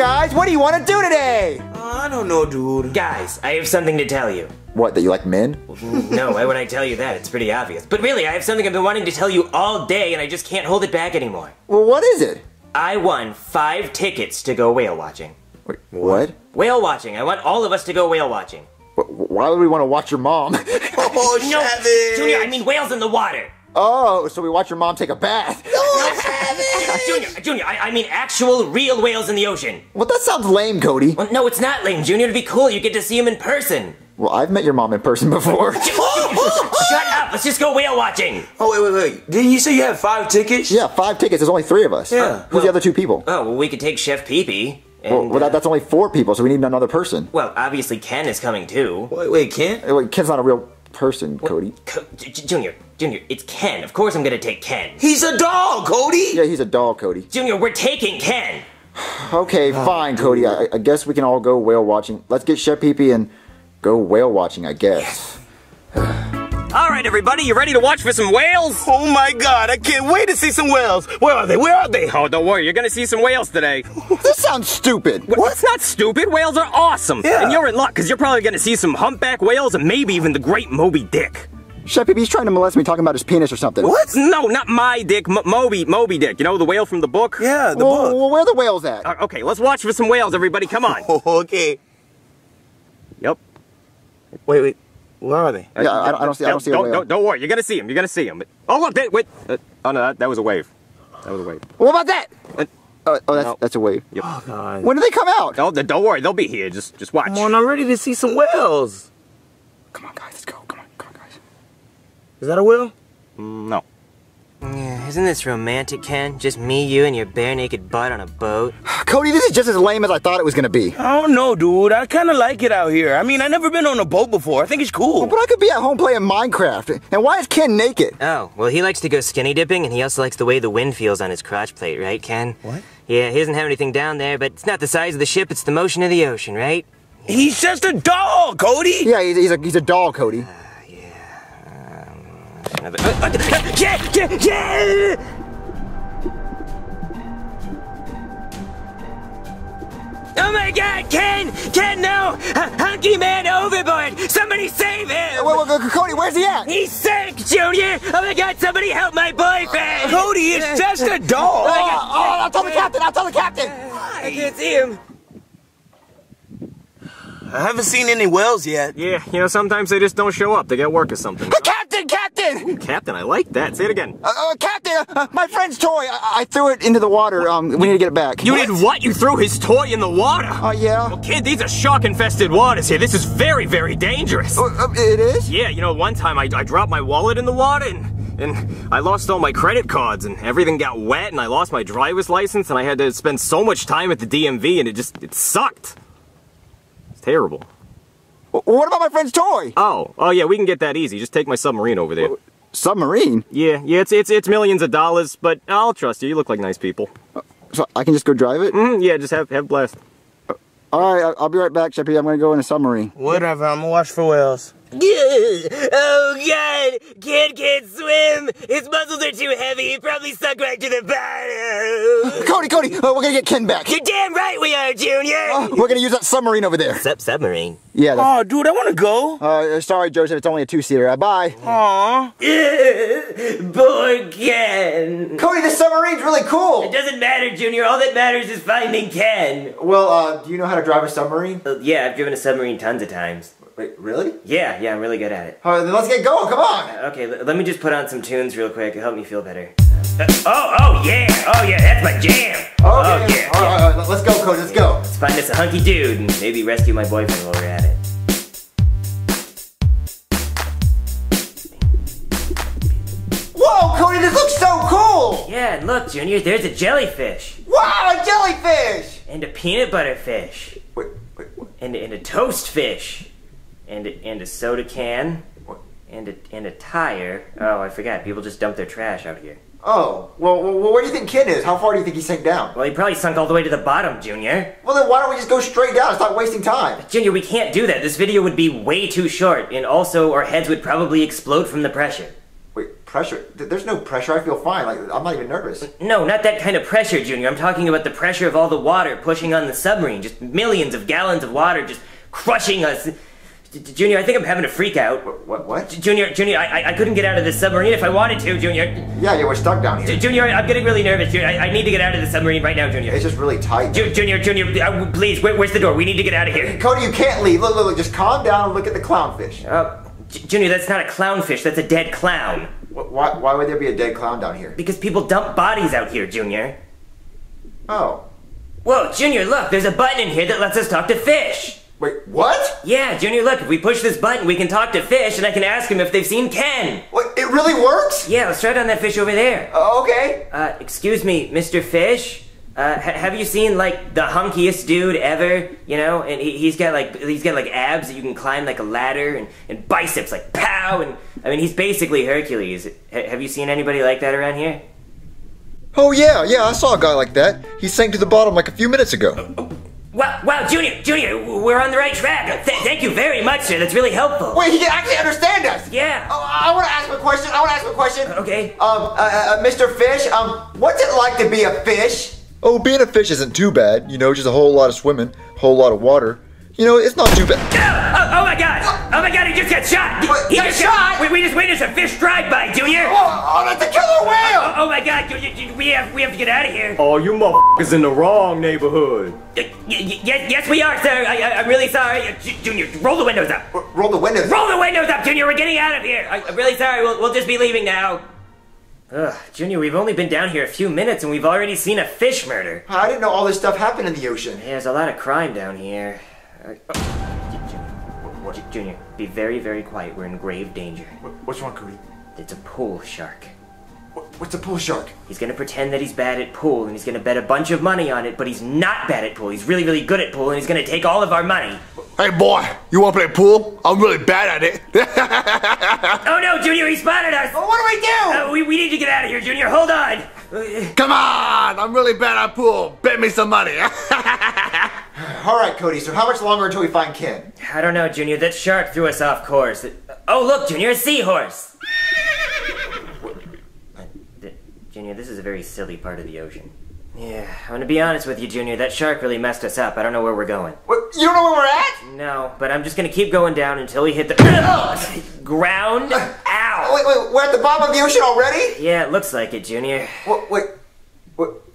guys, what do you want to do today? I don't know, dude. Guys, I have something to tell you. What, that you like men? No, why would I tell you that? It's pretty obvious. But really, I have something I've been wanting to tell you all day, and I just can't hold it back anymore. Well, what is it? I won 5 tickets to go whale watching. Wait, what? Whale watching. I want all of us to go whale watching. Why would we want to watch your mom? Oh, no, savage. Junior, I mean whales in the water. Oh, so we watch your mom take a bath. No, savage. Junior, I mean actual, real whales in the ocean. Well, that sounds lame, Cody. Well, no, it's not lame, Junior. It'd be cool. You get to see him in person. Well, I've met your mom in person before. Shut up! Let's just go whale watching! Oh, wait. Didn't you say you had 5 tickets? Yeah, 5 tickets. There's only 3 of us. Yeah. Who's the other 2 people? Oh, well, we could take Chef Pee-Pee. Well, that's only 4 people, so we need another person. Well, obviously Ken is coming too. Wait, Ken? Ken's not a real person, Cody. Junior, it's Ken. Of course I'm gonna take Ken. He's a doll, Cody! Yeah, he's a doll, Cody. Junior, we're taking Ken! Okay, fine, Cody. I guess we can all go whale watching. Let's get Chef Pee-Pee and... go whale watching, I guess. Alright everybody, you ready to watch for some whales? Oh my god, I can't wait to see some whales! Where are they? Oh, don't worry, you're gonna see some whales today. This sounds stupid. What? It's not stupid, whales are awesome! Yeah. And you're in luck, because you're probably gonna see some humpback whales and maybe even the great Moby Dick. Chef Pee-Pee's trying to molest me talking about his penis or something. What? No, not my dick, Moby Dick. You know, the whale from the book? Yeah, the book. Well, where are the whales at? Okay, let's watch for some whales, everybody, come on. Okay. Yep. Wait, where are they? Yeah, I don't see a whale. Don't worry, you're gonna see him. Oh look, wait. Oh no, that was a wave. What about that? That's a wave. Yep. Oh god. When do they come out? Oh, don't worry, they'll be here. Just watch. Come on, I'm ready to see some whales. Come on, guys, let's go. Come on, guys. Is that a whale? No. Yeah, isn't this romantic, Ken? Just me, you, and your bare naked butt on a boat? Cody, this is just as lame as I thought it was gonna be. I don't know, dude. I kinda like it out here. I mean, I've never been on a boat before. I think it's cool. Well, but I could be at home playing Minecraft. And why is Ken naked? Oh, well, he likes to go skinny dipping, and he also likes the way the wind feels on his crotch plate, right, Ken? What? Yeah, he doesn't have anything down there, but it's not the size of the ship, it's the motion of the ocean, right? Yeah. He's just a doll, Cody! Yeah, he's a doll, Cody. Oh my god, Ken, no! Hunky man overboard! Somebody save him! Wait, Cody, where's he at? He's sick, Junior! Oh my god, somebody help my boyfriend! Cody, it's just a doll! Oh, I'll tell the captain, Why? I can't see him. I haven't seen any whales yet. Yeah, you know, sometimes they just don't show up. They got work or something. Captain! Ooh, Captain, I like that. Say it again. Captain, my friend's toy. I threw it into the water. We need to get it back. You did what? You threw his toy in the water? Yeah. Well, kid, these are shark-infested waters here. This is very, very dangerous. It is? Yeah, you know, one time I dropped my wallet in the water and I lost all my credit cards and everything got wet and I lost my driver's license and I had to spend so much time at the DMV and it sucked. It's terrible. What about my friend's toy? Oh yeah, we can get that easy. Just take my submarine over there. Submarine? Yeah, it's millions of dollars, but I'll trust you. You look like nice people. So I can just go drive it? Yeah, just have a blast. Alright, I'll be right back, Chef Pee-Pee. I'm gonna go in a submarine. Whatever, I'm gonna watch for whales. Oh god! Kid can't swim! His muscles are too heavy, he probably sunk right to the bottom! Cody! We're gonna get Ken back! You're damn right we are, Junior! We're gonna use that submarine over there! Submarine? Yeah. Oh, dude, I wanna go! Sorry, Joseph, it's only a 2-seater. Bye! Aww! Boy, Ken! Cody, this submarine's really cool! It doesn't matter, Junior, all that matters is finding Ken! Well, do you know how to drive a submarine? Yeah, I've driven a submarine tons of times. Wait, really? Yeah, I'm really good at it. Alright, then let's get going, come on! Okay, let me just put on some tunes real quick, it'll help me feel better. Oh yeah, that's my jam! Alright, let's go, Cody, let's go! Let's find us a hunky dude and maybe rescue my boyfriend while we're at it. Whoa, Cody, this looks so cool! Yeah, and look, Junior, there's a jellyfish! Wow, a jellyfish! And a peanut butter fish. Wait, what? And a toast fish. And a soda can, and a tire. Oh, I forgot. People just dump their trash out here. Oh, well, where do you think Ken is? How far do you think he sank down? Well, he probably sunk all the way to the bottom, Junior. Well, then why don't we just go straight down and stop wasting time? Junior, we can't do that. This video would be way too short, and also our heads would probably explode from the pressure. Wait, pressure. There's no pressure. I feel fine. Like, I'm not even nervous. No, not that kind of pressure, Junior. I'm talking about the pressure of all the water pushing on the submarine. Just millions of gallons of water just crushing us. Junior, I think I'm having a freak out. What? Junior, I couldn't get out of this submarine if I wanted to, Junior. Yeah, we're stuck down here. Junior, I'm getting really nervous, Junior. I need to get out of the submarine right now, Junior. It's just really tight. Junior, please, where's the door? We need to get out of here. Cody, you can't leave. Look, just calm down and look at the clownfish. Junior, that's not a clownfish. That's a dead clown. Why would there be a dead clown down here? Because people dump bodies out here, Junior. Oh. Whoa, Junior, look, there's a button in here that lets us talk to fish. Wait, what? Yeah, Junior, look, if we push this button, we can talk to fish, and I can ask him if they've seen Ken. What, it really works? Yeah, let's try it on that fish over there. Okay. Excuse me, Mr. Fish. Have you seen, like, the hunkiest dude ever? You know, and he's got, like, abs that you can climb, like, a ladder, and biceps, like, pow, and, I mean, he's basically Hercules. Have you seen anybody like that around here? Oh, yeah, I saw a guy like that. He sank to the bottom, like, a few minutes ago. Wow, Junior, we're on the right track. Thank you very much, sir. That's really helpful. Wait, he can actually understand us. Yeah. Oh, I want to ask him a question. Okay. Mr. Fish, what's it like to be a fish? Oh, being a fish isn't too bad. You know, just a whole lot of swimming, a whole lot of water. You know, it's not too bad. Oh, my God. Oh, my God, he just got shot. What? He got shot? We just witnessed a fish drive by, Junior. Oh, that's a killer whale. Oh, my God, we have to get out of here. Oh, you motherfuckers in the wrong neighborhood. Yes, we are, sir. I'm really sorry. Junior, roll the windows up. Roll the windows up? Roll the windows up, Junior. We're getting out of here. I'm really sorry. We'll just be leaving now. Ugh, Junior, we've only been down here a few minutes and we've already seen a fish murder. I didn't know all this stuff happened in the ocean. Yeah, there's a lot of crime down here. Junior, be very, very quiet. We're in grave danger. What's wrong, Cody? It's a pool shark. What's a pool shark? He's gonna pretend that he's bad at pool, and he's gonna bet a bunch of money on it, but he's not bad at pool. He's really, really good at pool, and he's gonna take all of our money. Hey, boy, you wanna play pool? I'm really bad at it. Oh, no, Junior, he spotted us. Well, what do? We need to get out of here, Junior. Hold on. Come on, I'm really bad at pool. Bet me some money. All right, Cody, so how much longer until we find Ken? I don't know, Junior. That shark threw us off course. Oh, look, Junior, a seahorse. Junior, this is a very silly part of the ocean. Yeah, I'm gonna be honest with you, Junior. That shark really messed us up. I don't know where we're going. What? You don't know where we're at? No, but I'm just gonna keep going down until we hit the ground. Ow! Wait, we're at the bottom of the ocean already? Yeah, it looks like it, Junior. Wait,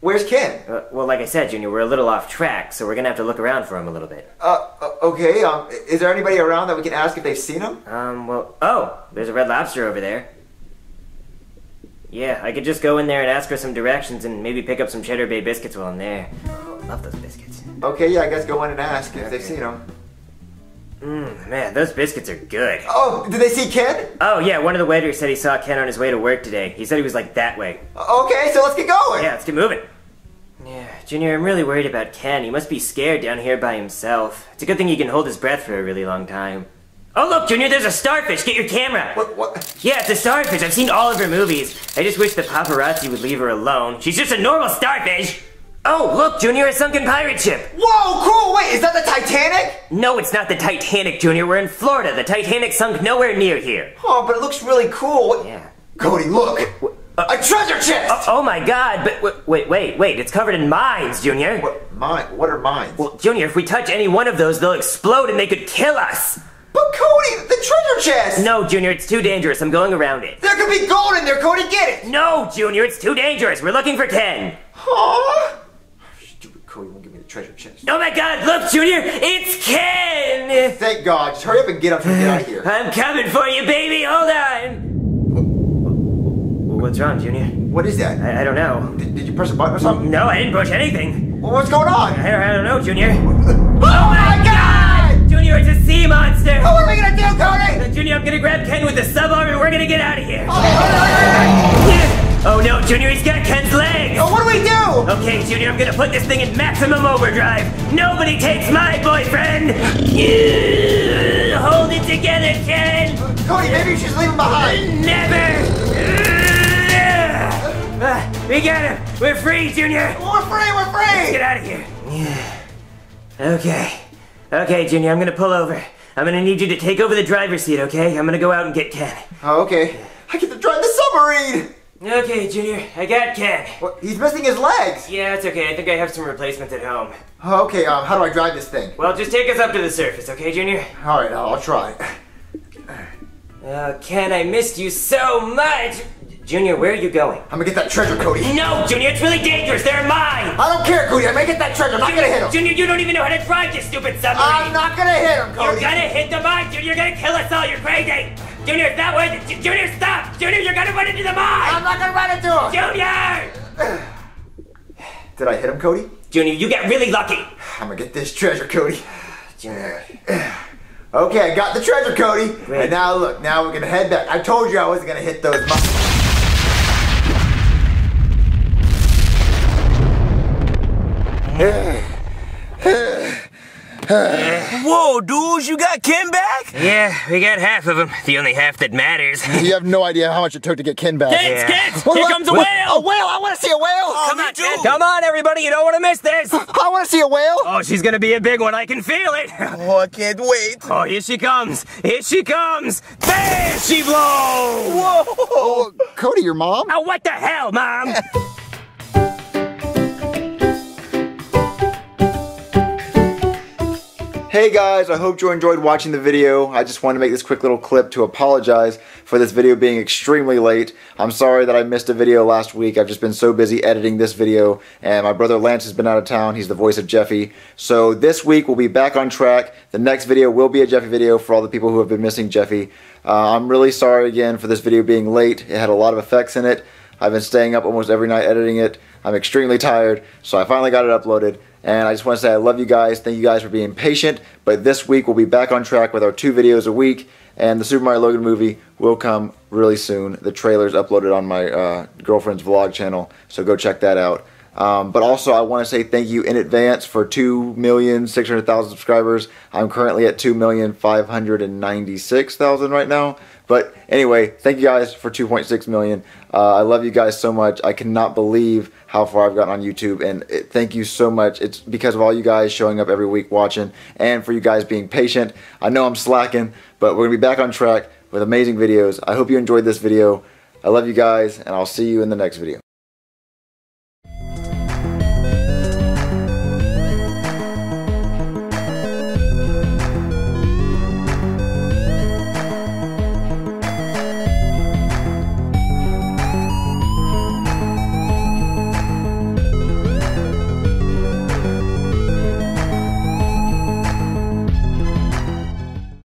where's Ken? Well, like I said, Junior, we're a little off track, so we're gonna have to look around for him a little bit. Okay, is there anybody around that we can ask if they've seen him? There's a red lobster over there. Yeah, I could just go in there and ask for some directions and maybe pick up some Cheddar Bay biscuits while I'm there. Love those biscuits. Okay, yeah, I guess go in and ask if they've seen them. Man, those biscuits are good. Oh, did they see Ken? Oh, yeah, one of the waiters said he saw Ken on his way to work today. He said he was, like, that way. Okay, so let's get going. Yeah, let's get moving. Yeah, Junior, I'm really worried about Ken. He must be scared down here by himself. It's a good thing he can hold his breath for a really long time. Oh, look, Junior, there's a starfish. Get your camera. What? Yeah, it's a starfish. I've seen all of her movies. I just wish the paparazzi would leave her alone. She's just a normal starfish. Oh, look, Junior, a sunken pirate ship. Whoa, cool. Wait, is that the Titanic? No, it's not the Titanic, Junior. We're in Florida. The Titanic sunk nowhere near here. Oh, but it looks really cool. Yeah. Cody, look. A treasure chest! Oh my God, but wait, it's covered in mines, Junior. What are mines? Well, Junior, if we touch any one of those, they'll explode and they could kill us. But Cody, the treasure chest! No, Junior, it's too dangerous. I'm going around it. There could be gold in there, Cody, get it! No, Junior, it's too dangerous. We're looking for Ken. Huh? Stupid Cody won't give me the treasure chest. Oh my God, look, Junior, it's Ken! Thank God, just hurry up and get up and get out of here. I'm coming for you, baby, hold on! What's wrong, Junior? What is that? I don't know. Did you press a button or something? No, I didn't push anything. Well, what's going on? I don't know, Junior. Oh my God! Junior, it's a sea monster! Oh, what are we gonna do, Cody? Junior, I'm gonna grab Ken with the sub-arm and we're gonna get out of here. Oh no, Junior, he's got Ken's legs! Oh, what do we do? Okay, Junior, I'm gonna put this thing in maximum overdrive. Nobody takes my boyfriend! Hold it together, Ken! Cody, maybe you should leave him behind. Never! We got him! We're free, Junior! We're free! Let's get out of here! Yeah. Okay, Junior, I'm gonna pull over. I'm gonna need you to take over the driver's seat, okay? I'm gonna go out and get Ken. Oh, okay. I get to drive the submarine! Okay, Junior, I got Ken. Well, he's missing his legs. Yeah, it's okay. I think I have some replacements at home. Okay, how do I drive this thing? Well, just take us up to the surface, okay, Junior? All right, I'll try. Ken, I missed you so much. Junior, where are you going? I'm gonna get that treasure, Cody. No, Junior, it's really dangerous. They're mine. I don't care, Cody. I'm gonna get that treasure. I'm not gonna hit him. Junior, you don't even know how to drive this stupid submarine. I'm not gonna hit him, Cody. You're gonna hit the mine, Junior. You're gonna kill us all. You're crazy. Junior, it's not worth it. Junior, stop. Junior, you're gonna run into the mine. I'm not gonna run into him. Junior! Did I hit him, Cody? Junior, you get really lucky. I'm gonna get this treasure, Cody. Junior. Okay, I got the treasure, Cody. Great. And now look, now we're gonna head back. I told you I wasn't gonna hit those mines. Whoa, dudes, you got Ken back? Yeah, we got half of him. The only half that matters. You have no idea how much it took to get Ken back. Kids, kids! Here comes a whale! A whale! I want to see a whale! Oh, come on, dude! Come on, everybody! You don't want to miss this! I want to see a whale! Oh, she's gonna be a big one. I can feel it! Oh, I can't wait! Oh, here she comes! Here she comes! There she blows! Whoa! Oh, Cody, your mom? Oh, what the hell, Mom? Hey guys, I hope you enjoyed watching the video. I just wanted to make this quick little clip to apologize for this video being extremely late. I'm sorry that I missed a video last week. I've just been so busy editing this video, and my brother Lance has been out of town. He's the voice of Jeffy. So this week we'll be back on track. The next video will be a Jeffy video for all the people who have been missing Jeffy. I'm really sorry again for this video being late. It had a lot of effects in it. I've been staying up almost every night editing it. I'm extremely tired, so I finally got it uploaded. And I just want to say I love you guys. Thank you guys for being patient. But this week we'll be back on track with our 2 videos a week. And the Super Mario Logan movie will come really soon. The trailer's uploaded on my girlfriend's vlog channel. So go check that out. But also I want to say thank you in advance for 2,600,000 subscribers. I'm currently at 2,596,000 right now. But anyway, thank you guys for 2.6 million. I love you guys so much. I cannot believe how far I've gotten on YouTube, and thank you so much. It's because of all you guys showing up every week watching and for you guys being patient. I know I'm slacking, but we're going to be back on track with amazing videos. I hope you enjoyed this video. I love you guys, and I'll see you in the next video.